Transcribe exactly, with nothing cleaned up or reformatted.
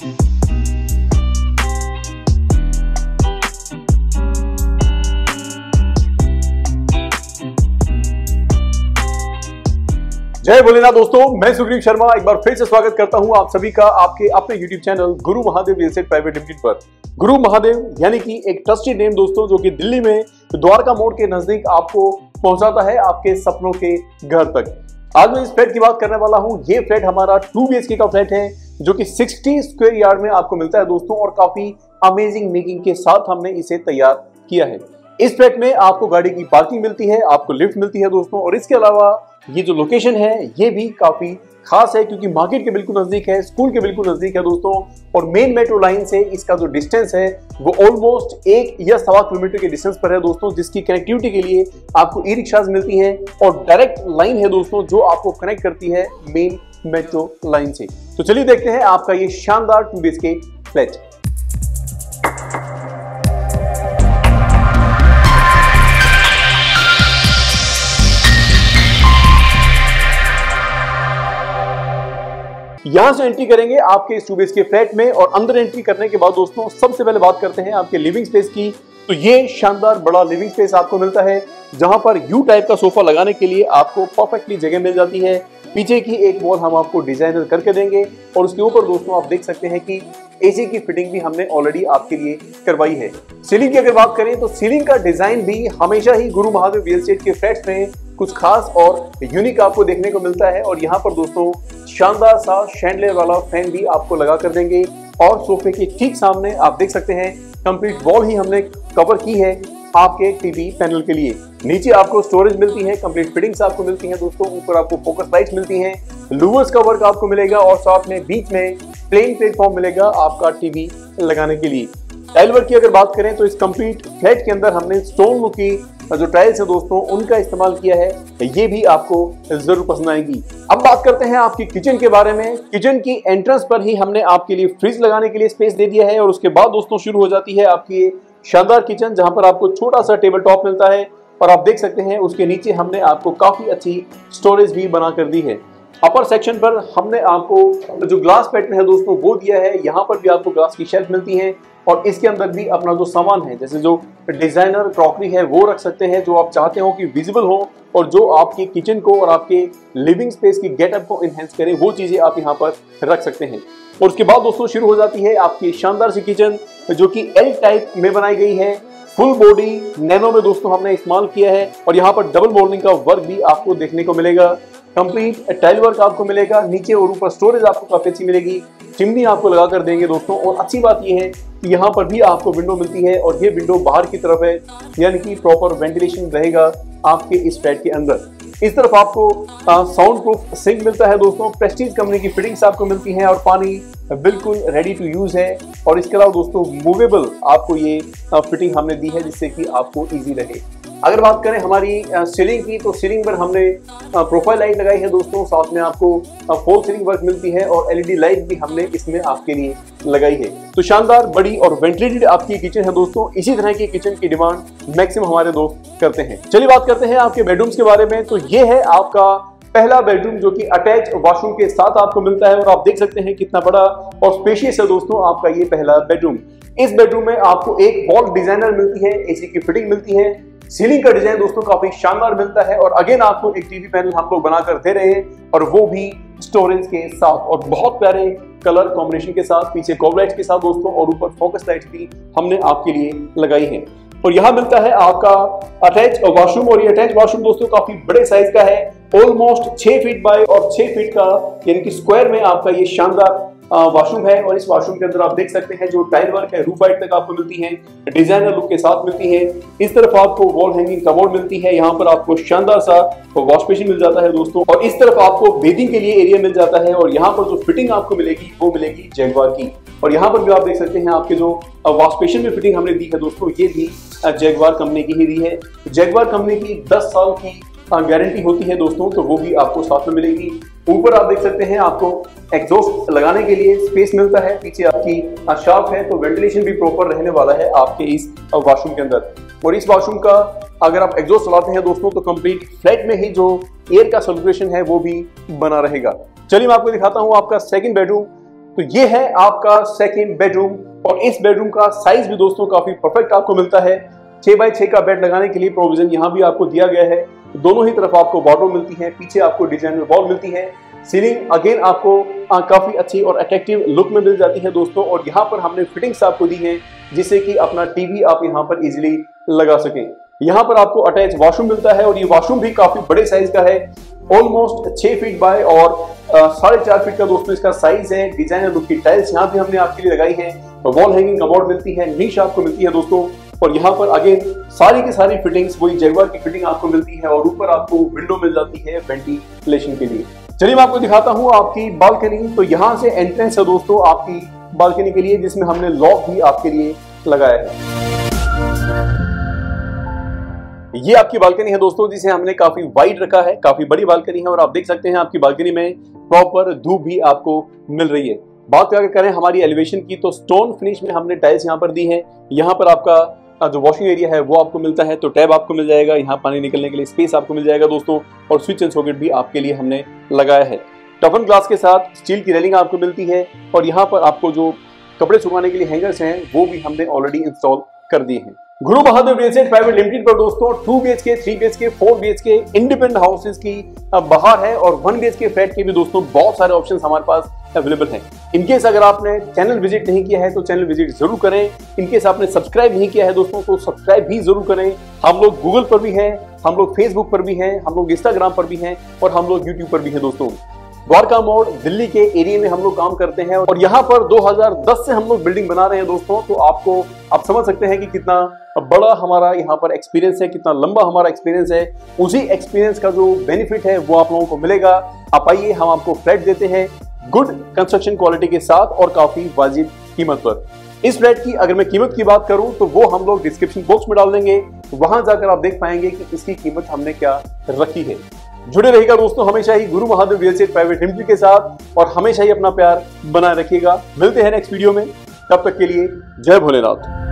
जय भोलेनाथ दोस्तों, मैं सुग्रीव शर्मा एक बार फिर से स्वागत करता हूं आप सभी का आपके अपने YouTube channel Guru Mahadev real estate private limited पर। गुरु महादेव यानी कि एक ट्रस्टेड नेम दोस्तों, जो कि दिल्ली में द्वारका मोड़ के नजदीक आपको पहुंचाता है आपके सपनों के घर तक। आज मैं इस फ्लैट की बात करने वाला हूं। ये फ्लैट हमारा टू बी एच के का फ्लैट है जो कि सिक्सटी स्क्वायर यार्ड में आपको मिलता है दोस्तों, और काफी अमेजिंग मेकिंग के साथ हमने इसे तैयार किया है। इस फ्लैट में आपको गाड़ी की पार्किंग मिलती है, आपको लिफ्ट मिलती है दोस्तों, और इसके अलावा ये जो लोकेशन है ये भी काफी खास है क्योंकि मार्केट के बिल्कुल नजदीक है, स्कूल के बिल्कुल नजदीक है दोस्तों, और मेन मेट्रो लाइन से इसका जो डिस्टेंस है वो ऑलमोस्ट एक या सवा किलोमीटर के डिस्टेंस पर है दोस्तों, जिसकी कनेक्टिविटी के लिए आपको ई रिक्शाज मिलती हैं और डायरेक्ट लाइन है दोस्तों जो आपको कनेक्ट करती है मेन मेट्रो लाइन से। तो चलिए देखते हैं आपका ये शानदार two B H K flat. यहां से एंट्री करेंगे आपके इस two B H K flat में, और अंदर एंट्री करने के बाद दोस्तों सबसे पहले बात करते हैं आपके लिविंग स्पेस की। तो ये शानदार बड़ा लिविंग स्पेस आपको मिलता है जहां पर यू टाइप का सोफा लगाने के लिए आपको परफेक्टली जगह मिल जाती है। पीछे की एक वॉल हम आपको डिजाइनर करके देंगे और उसके ऊपर दोस्तों आप देख सकते हैं कि एसी की फिटिंग भी हमने ऑलरेडी आपके लिए करवाई है। सीलिंग की अगर बात करें तो सीलिंग का डिजाइन भी हमेशा ही गुरु महादेव रियल एस्टेट के फ्लैट्स में कुछ खास और यूनिक आपको देखने को मिलता है, और यहाँ पर दोस्तों शानदार सा शैंडलियर वाला फैन भी आपको लगा कर देंगे, और सोफे के ठीक सामने आप देख सकते हैं कंप्लीट वॉल ही हमने कवर की है आपके टीवी पैनल के लिए। नीचे आपको स्टोरेज मिलती है, कंप्लीट फिटिंग्स आपको मिलती हैं दोस्तों, ऊपर आपको फोकस लाइट्स मिलती हैं, लूवर्स का वर्क आपको मिलेगा, और साथ में बीच में प्लेन प्लेटफॉर्म मिलेगा आपका टीवी लगाने के लिए। टाइल वर्क की अगर बात करें तो इस कंप्लीट फ्लैट के अंदर हमने स्टोन लुक की जो टाइल्स है दोस्तों उनका इस्तेमाल किया है, ये भी आपको जरूर पसंद आएगी। अब बात करते हैं आपकी किचन के बारे में। किचन की एंट्रेंस पर ही हमने आपके लिए फ्रिज लगाने के लिए स्पेस दे दिया है, और उसके बाद दोस्तों शुरू हो जाती है आपकी शानदार किचन जहां पर आपको छोटा सा टेबल टॉप मिलता है, और आप देख सकते हैं उसके नीचे हमने आपको काफी अच्छी स्टोरेज भी बना कर दी है। अपर सेक्शन पर हमने आपको जो ग्लास पैटर्न है दोस्तों वो दिया है, यहाँ पर भी आपको ग्लास की शेल्फ मिलती है, और इसके अंदर भी अपना जो सामान है जैसे जो डिजाइनर क्रॉकरी है वो रख सकते हैं जो आप चाहते हो कि विजिबल हो और जो आपकी किचन को और आपके लिविंग स्पेस की गेटअप को इनहेंस करें, वो चीजें आप यहाँ पर रख सकते हैं। और उसके बाद दोस्तों शुरू हो जाती है आपकी शानदार सी किचन जो कि एल टाइप में बनाई गई है, फुल बॉडी नैनो में दोस्तों हमने इस्तेमाल किया है, और यहाँ पर डबल मोल्डिंग का वर्क भी आपको देखने को मिलेगा, कंप्लीट टाइल वर्क आपको मिलेगा, नीचे और ऊपर स्टोरेज आपको काफी अच्छी मिलेगी, चिमनी आपको लगा कर देंगे दोस्तों, और अच्छी बात यह है कि यहाँ पर भी आपको विंडो मिलती है और ये विंडो बाहर की तरफ है, यानी कि प्रॉपर वेंटिलेशन रहेगा आपके इस फ्लैट के अंदर। इस तरफ आपको साउंड प्रूफ सिंक मिलता है दोस्तों, प्रेस्टीज कंपनी की फिटिंग्स आपको मिलती हैं और पानी बिल्कुल रेडी टू यूज है, और इसके अलावा दोस्तों मूवेबल आपको ये फिटिंग हमने दी है जिससे कि आपको ईजी रहे। अगर बात करें हमारी सीलिंग की तो सीलिंग पर हमने प्रोफाइल लाइट लगाई है दोस्तों, साथ में आपको फॉल सीलिंग वर्क मिलती है, और एलईडी लाइट भी हमने इसमें आपके लिए लगाई है। तो शानदार बड़ी और वेंटिलेटेड आपकी किचन है दोस्तों, इसी तरह की किचन की डिमांड मैक्सिमम हमारे दोस्त करते हैं। चलिए बात करते हैं आपके बेडरूम्स के बारे में। तो ये है आपका पहला बेडरूम जो कि अटैच वॉशरूम के साथ आपको मिलता है, और आप देख सकते हैं कितना बड़ा और स्पेशियस है दोस्तों आपका ये पहला बेडरूम। इस बेडरूम में आपको एक वॉल डिजाइनर मिलती है, एसी की फिटिंग मिलती है, सीलिंग का डिजाइन दोस्तों काफी शानदार मिलता है, और अगेन आपको एक टीवी पैनल हम लोग बनाकर दे रहे हैं, और वो भी स्टोरेज के साथ और बहुत प्यारे कलर कॉम्बिनेशन के साथ, पीछे कॉब लाइट्स के साथ दोस्तों, और ऊपर फोकस लाइट्स भी हमने आपके लिए लगाई है। और यहाँ मिलता है आपका अटैच वॉशरूम, और ये अटैच वॉशरूम दोस्तों काफी बड़े साइज का है, ऑलमोस्ट छह फीट बाय और छह फीट का यानी कि स्क्वायर में आपका ये शानदार वॉशरूम है, और इस वॉशरूम के अंदर आप देख सकते हैं जो टाइल वर्क है रूफ हाइट तक आपको मिलती है, डिजाइनर लुक के साथ मिलती है। इस तरफ आपको वॉल हैंगिंग कबोर्ड मिलती है, यहाँ पर आपको शानदार सा वॉश बेसिन मिल जाता है दोस्तों, और इस तरफ आपको बेडिंग के लिए एरिया मिल जाता है, और यहाँ पर जो फिटिंग आपको मिलेगी वो मिलेगी जैगवार की, और यहाँ पर भी आप देख सकते हैं आपके जो वॉश बेसिन में फिटिंग हमने दी है दोस्तों ये भी जैगवार कंपनी की ही दी है। जैगवार कंपनी की दस साल की गारंटी होती है दोस्तों, तो वो भी आपको साथ में मिलेगी। ऊपर आप देख सकते हैं आपको एग्जॉस्ट लगाने के लिए स्पेस मिलता है, पीछे आपकी शार्प है, तो वेंटिलेशन भी प्रॉपर रहने वाला है आपके इस वॉशरूम के अंदर। और इस वॉशरूम का अगर आप एग्जॉस्ट चलाते हैं दोस्तों तो कंप्लीट फ्लैट में ही जो एयर का सर्कुलेशन है वो भी बना रहेगा। चलिए मैं आपको दिखाता हूँ आपका सेकेंड बेडरूम। तो ये है आपका सेकेंड बेडरूम और इस बेडरूम का साइज भी दोस्तों काफी परफेक्ट आपको मिलता है। छह बाई छह का बेड लगाने के लिए प्रोविजन यहाँ भी आपको दिया गया है। दोनों ही तरफ आपको बॉर्डर मिलती है, पीछे आपको डिजाइनर वॉल मिलती है, सीलिंग अगेन आपको आ, काफी अच्छी और अट्रैक्टिव लुक में मिल जाती है दोस्तों। और यहाँ पर हमने फिटिंग्स आपको दी हैं जिससे कि अपना टीवी आप यहाँ पर इजीली लगा सकें। यहाँ पर आपको अटैच वॉशरूम मिलता है और ये वॉशरूम भी काफी बड़े साइज का है, ऑलमोस्ट छह फीट बाय और साढ़े चार फीट का दोस्तों इसका साइज है। डिजाइनर लुक की टाइल्स यहाँ भी हमने आपके लिए लगाई है, वॉल हैंगिंग कबोर्ड मिलती है, नीश आपको मिलती है दोस्तों। और यहाँ पर अगेन सारी की सारी फिटिंग्स वही जगुआर की फिटिंग आपको मिलती है और ऊपर आपको विंडो मिल जाती है वेंटिलेशन के लिए। चलिए मैं आपको दिखाता हूँ आपकी बालकनी। तो यहाँ से एंट्रेंस है दोस्तों आपकी बालकनी के लिए, जिसमें हमने लॉक भी आपके लिए लगाया है। ये आपकी बालकनी है दोस्तों जिसे हमने काफी वाइड रखा है, काफी बड़ी बालकनी है और आप देख सकते हैं आपकी बालकनी में प्रॉपर धूप भी आपको मिल रही है। बात अगर करें हमारी एलिवेशन की तो स्टोन फिनिश में हमने टाइल्स यहाँ पर दी है। यहाँ पर आपका जो वॉशिंग एरिया है वो आपको मिलता है, तो टैब आपको मिल जाएगा, यहाँ पानी निकलने के लिए स्पेस आपको मिल जाएगा दोस्तों। और स्विच एंड सॉकेट भी आपके लिए हमने लगाया है। टफन ग्लास के साथ स्टील की रेलिंग आपको मिलती है और यहाँ पर आपको जो कपड़े सुखाने के लिए हैंगर्स हैं वो भी हमने ऑलरेडी इंस्टॉल कर दिए हैं। Guru Mahadev real estate private limited पर दोस्तों two B H K, three B H K, four B H K independent houses की बाहर है और one B H K flat के भी दोस्तों बहुत सारे ऑप्शन हमारे पास अवेलेबल है। इनकेस अगर आपने चैनल विजिट नहीं किया है तो चैनल विजिट जरूर करें। इनकेस आपने सब्सक्राइब नहीं किया है दोस्तों तो सब्सक्राइब भी जरूर करें। हम लोग गूगल पर भी हैं, हम लोग फेसबुक पर भी हैं, हम लोग इंस्टाग्राम पर भी हैं और हम लोग यूट्यूब पर भी हैं दोस्तों। द्वारका मोड दिल्ली के एरिया में हम लोग काम करते हैं और यहाँ पर दो हज़ार दस से हम लोग बिल्डिंग बना रहे हैं दोस्तों। तो आपको आप समझ सकते हैं कि कितना बड़ा हमारा यहाँ पर एक्सपीरियंस है, कितना लंबा हमारा एक्सपीरियंस है। उसी एक्सपीरियंस का जो बेनिफिट है वो आप लोगों को मिलेगा। आप आइए, हम आपको फ्लैट देते हैं गुड कंस्ट्रक्शन क्वालिटी के साथ और काफी वाजिब कीमत पर। इस फ्लैट की अगर मैं कीमत की बात करूं तो वो हम लोग डिस्क्रिप्शन बॉक्स में डाल देंगे, वहां जाकर आप देख पाएंगे कि इसकी कीमत हमने क्या रखी है। जुड़े रहिएगा दोस्तों हमेशा ही Guru Mahadev real estate private limited के साथ और हमेशा ही अपना प्यार बनाए रखिएगा। मिलते हैं नेक्स्ट वीडियो में, तब तक के लिए जय भोलेनाथ।